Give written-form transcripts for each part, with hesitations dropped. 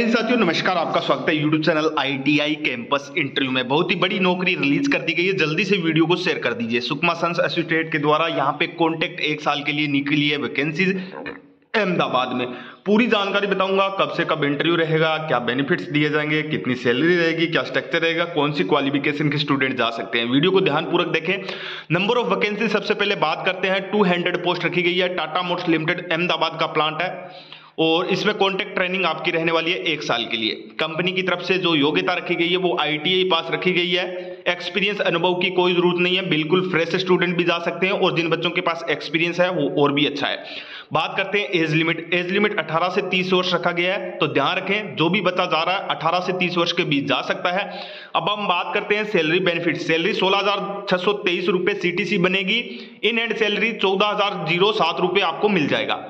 इन साथियों नमस्कार, आपका स्वागत है YouTube channel ITI campus interview में। बहुत ही बड़ी नौकरी रिलीज कर दी गई है, जल्दी से वीडियो को शेयर कर दीजिए। सुकमा सन्स एसोसिएट के द्वारा यहाँ पे कॉन्टेक्ट 1 साल के लिए निकली है वैकेंसीज अहमदाबाद में। पूरी जानकारी बताऊंगा, कब से कब इंटरव्यू रहेगा, क्या बेनिफिट्स दिए जाएंगे, कितनी सैलरी रहेगी, क्या स्ट्रक्चर रहेगा, कौन सी क्वालिफिकेशन के स्टूडेंट जा सकते हैं। वीडियो को ध्यानपूर्वक देखें। नंबर ऑफ वैकेंसी सबसे पहले बात करते हैं, 200 पोस्ट रखी गई है। टाटा मोटर्स लिमिटेड अहमदाबाद का प्लांट है और इसमें कॉन्ट्रैक्ट ट्रेनिंग आपकी रहने वाली है 1 साल के लिए। कंपनी की तरफ से जो योग्यता रखी गई है वो ITI पास रखी गई है। एक्सपीरियंस अनुभव की कोई जरूरत नहीं है, बिल्कुल फ्रेश स्टूडेंट भी जा सकते हैं और जिन बच्चों के पास एक्सपीरियंस है वो और भी अच्छा है। बात करते हैं एज लिमिट। एज लिमिट 18 से 30 वर्ष रखा गया है, तो ध्यान रखें जो भी बच्चा जा रहा है 18 से 30 वर्ष के बीच जा सकता है। अब हम बात करते हैं सैलरी बेनिफिट। सैलरी 16,623 रुपये CTC बनेगी। इन एंड सैलरी 14,007 रुपये आपको मिल जाएगा।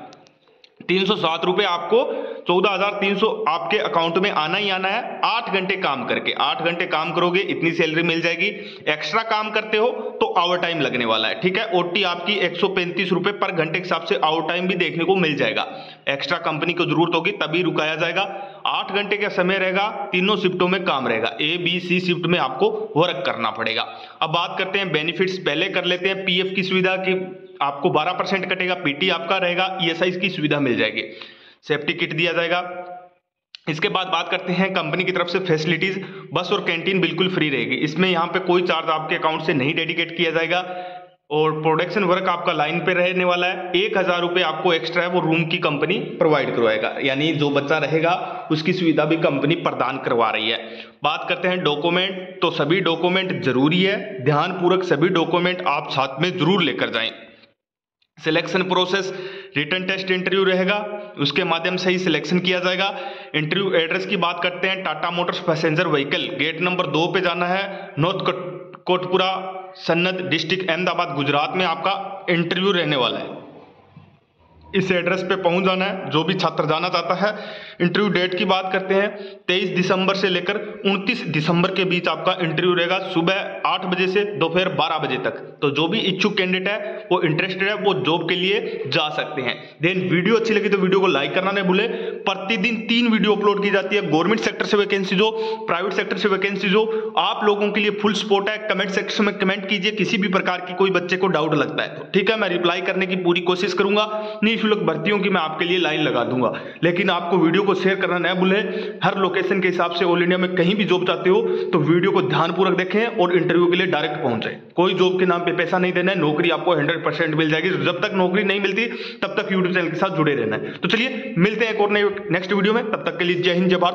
307 रुपये आपको 14,300 आपके अकाउंट में आना ही आना है। 8 घंटे काम करके, 8 घंटे काम करोगे इतनी सैलरी मिल जाएगी। एक्स्ट्रा काम करते हो तो आवर टाइम लगने वाला है, ठीक है। OT आपकी 135 रुपये पर घंटे के हिसाब से आवर टाइम भी देखने को मिल जाएगा। एक्स्ट्रा कंपनी को जरूरत होगी तभी रुकाया जाएगा। 8 घंटे का समय रहेगा, तीनों शिफ्टों में काम रहेगा। ABC शिफ्ट में आपको वर्क करना पड़ेगा। अब बात करते हैं बेनिफिट्स, पहले कर लेते हैं। PF की सुविधा की आपको 12% कटेगा, PT आपका रहेगा, ESI की सुविधा मिल जाएगी, सेफ्टी किट दिया जाएगा। इसके बाद बात करते हैं कंपनी की तरफ से फैसिलिटीज। बस और कैंटीन बिल्कुल फ्री रहेगी, इसमें यहाँ पे कोई चार्ज आपके अकाउंट से नहीं डेडिकेट किया जाएगा। और प्रोडक्शन वर्क आपका लाइन पे रहने वाला है। 1,000 रुपये आपको एक्स्ट्रा है वो रूम की कंपनी प्रोवाइड करवाएगा, यानी जो बच्चा रहेगा उसकी सुविधा भी कंपनी प्रदान करवा रही है। बात करते हैं डॉक्यूमेंट, तो सभी डॉक्यूमेंट जरूरी है, ध्यानपूर्वक सभी डॉक्यूमेंट आप साथ में जरूर लेकर जाएं। Selection process written test interview रहेगा, उसके माध्यम से ही सिलेक्शन किया जाएगा। इंटरव्यू एड्रेस की बात करते हैं, Tata Motors passenger vehicle gate number 2 पे जाना है, नॉर्थ कोटपुरा सन्नत डिस्ट्रिक्ट अहमदाबाद गुजरात में आपका इंटरव्यू रहने वाला है। इस एड्रेस पे पहुंच जाना है जो भी छात्र जाना चाहता है। इंटरव्यू डेट की बात करते हैं, 23 दिसंबर से लेकर 29 दिसंबर के बीच आपका इंटरव्यू रहेगा, सुबह 8 बजे से दोपहर 12 बजे तक। तो जो भी इच्छुक कैंडिडेट है वो इंटरेस्टेड है वो जॉब के लिए जा सकते हैं। देन वीडियो अच्छी लगी तो वीडियो को लाइक करना नहीं भूले। प्रतिदिन 3 वीडियो अपलोड की जाती है, गवर्नमेंट सेक्टर से वैकेंसीज हो, प्राइवेट सेक्टर से वैकेंसीज हो, आप लोगों के लिए फुल सपोर्ट है। कमेंट सेक्शन में कमेंट कीजिए, किसी भी प्रकार की कोई बच्चे को डाउट लगता है तो ठीक है, मैं रिप्लाई करने की पूरी कोशिश करूंगा। लोग भर्तियों की मैं आपके लिए लाइन लगा दूंगा, लेकिन आपको वीडियो को शेयर करना न भूलें। हर लोकेशन के हिसाब से ऑल इंडिया में कहीं भी जॉब चाहते हो तो वीडियो को ध्यानपूर्वक देखें और इंटरव्यू के लिए डायरेक्ट पहुंचे। कोई जॉब के नाम पे पैसा नहीं देना है, नौकरी आपको 100% मिल जाएगी। जब तक नौकरी नहीं मिलती तब तक YouTube चैनल के साथ जुड़े रहना है। तो चलिए मिलते हैं एक और नेक्स्ट वीडियो में, तब तक के लिए जय हिंद जय भारत।